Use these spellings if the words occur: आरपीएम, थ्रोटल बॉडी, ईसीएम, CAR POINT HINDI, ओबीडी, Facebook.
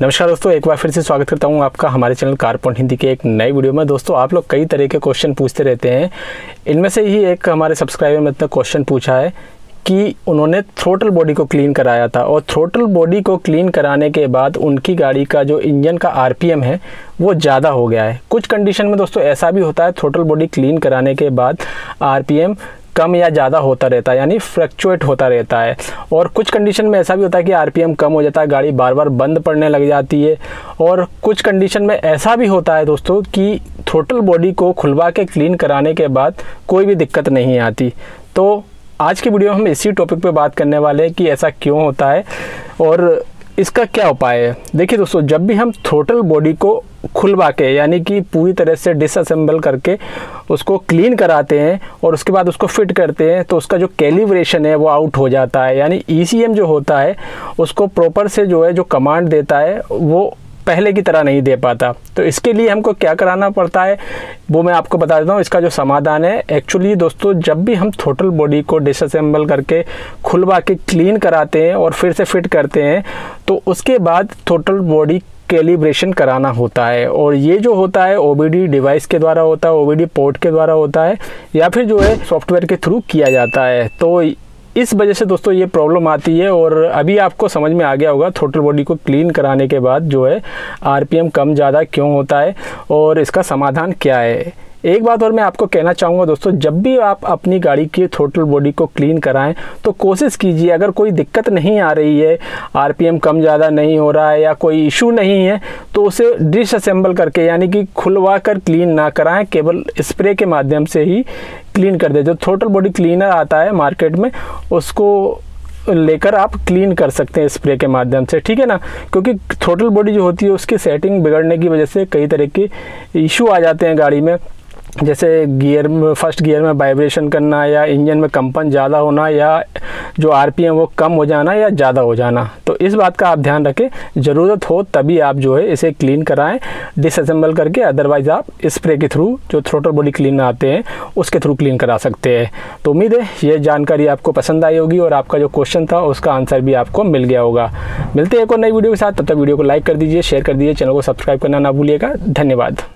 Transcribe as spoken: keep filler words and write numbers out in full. नमस्कार दोस्तों, एक बार फिर से स्वागत करता हूं आपका हमारे चैनल कार पॉइंट हिंदी के एक नए वीडियो में। दोस्तों आप लोग कई तरह के क्वेश्चन पूछते रहते हैं, इनमें से ही एक हमारे सब्सक्राइबर ने इतना क्वेश्चन पूछा है कि उन्होंने थ्रोटल बॉडी को क्लीन कराया था और थ्रोटल बॉडी को क्लीन कराने के बाद उनकी गाड़ी का जो इंजन का आरपीएम है वो ज़्यादा हो गया है। कुछ कंडीशन में दोस्तों ऐसा भी होता है, थ्रोटल बॉडी क्लीन कराने के बाद आरपीएम कम या ज़्यादा होता रहता है, यानी फ्लक्चुएट होता रहता है। और कुछ कंडीशन में ऐसा भी होता है कि आरपीएम कम हो जाता है, गाड़ी बार बार बंद पड़ने लग जाती है। और कुछ कंडीशन में ऐसा भी होता है दोस्तों कि थ्रोटल बॉडी को खुलवा के क्लीन कराने के बाद कोई भी दिक्कत नहीं आती। तो आज की वीडियो में हम इसी टॉपिक पे बात करने वाले हैं कि ऐसा क्यों होता है और इसका क्या उपाय है। देखिए दोस्तों, जब भी हम थ्रोटल बॉडी को खुलवा के यानी कि पूरी तरह से डिसअसेंबल करके उसको क्लीन कराते हैं और उसके बाद उसको फिट करते हैं, तो उसका जो कैलिब्रेशन है वो आउट हो जाता है, यानी ईसीएम जो होता है उसको प्रॉपर से जो है जो कमांड देता है वो पहले की तरह नहीं दे पाता। तो इसके लिए हमको क्या कराना पड़ता है वो मैं आपको बता देता हूँ, इसका जो समाधान है। एक्चुअली दोस्तों, जब भी हम थ्रोटल बॉडी को डिसअसेंबल करके खुलवा के क्लीन कराते हैं और फिर से फिट करते हैं, तो उसके बाद थ्रोटल बॉडी कैलिब्रेशन कराना होता है। और ये जो होता है ओबीडी डिवाइस के द्वारा होता है, ओबीडी पोर्ट के द्वारा होता है, या फिर जो है सॉफ्टवेयर के थ्रू किया जाता है। तो इस वजह से दोस्तों ये प्रॉब्लम आती है। और अभी आपको समझ में आ गया होगा थ्रोटल बॉडी को क्लीन कराने के बाद जो है आरपीएम कम ज़्यादा क्यों होता है और इसका समाधान क्या है। एक बात और मैं आपको कहना चाहूँगा दोस्तों, जब भी आप अपनी गाड़ी की थ्रोटल बॉडी को क्लीन कराएं तो कोशिश कीजिए, अगर कोई दिक्कत नहीं आ रही है, आरपीएम कम ज़्यादा नहीं हो रहा है या कोई इशू नहीं है, तो उसे डिसअसेंबल करके यानी कि खुलवा कर क्लीन ना कराएं, केवल स्प्रे के माध्यम से ही क्लीन कर दें। जो थ्रोटल बॉडी क्लीनर आता है मार्केट में, उसको लेकर आप क्लीन कर सकते हैं स्प्रे के माध्यम से, ठीक है ना। क्योंकि थ्रोटल बॉडी जो होती है उसकी सेटिंग बिगड़ने की वजह से कई तरह के इशू आ जाते हैं गाड़ी में, जैसे गियर में फर्स्ट गियर में वाइब्रेशन करना या इंजन में कंपन ज़्यादा होना या जो आरपीएम वो कम हो जाना या ज़्यादा हो जाना। तो इस बात का आप ध्यान रखें, ज़रूरत हो तभी आप जो है इसे क्लीन कराएं डिसअसेंबल करके, अदरवाइज़ आप स्प्रे के थ्रू जो थ्रोटल बॉडी क्लीन आते हैं उसके थ्रू क्लीन करा सकते हैं। तो उम्मीद है ये जानकारी आपको पसंद आई होगी और आपका जो क्वेश्चन था उसका आंसर भी आपको मिल गया होगा। मिलते हैं एक और नई वीडियो के साथ, तब तक वीडियो को लाइक कर दीजिए, शेयर कर दीजिए, चैनल को सब्सक्राइब करना ना भूलिएगा। धन्यवाद।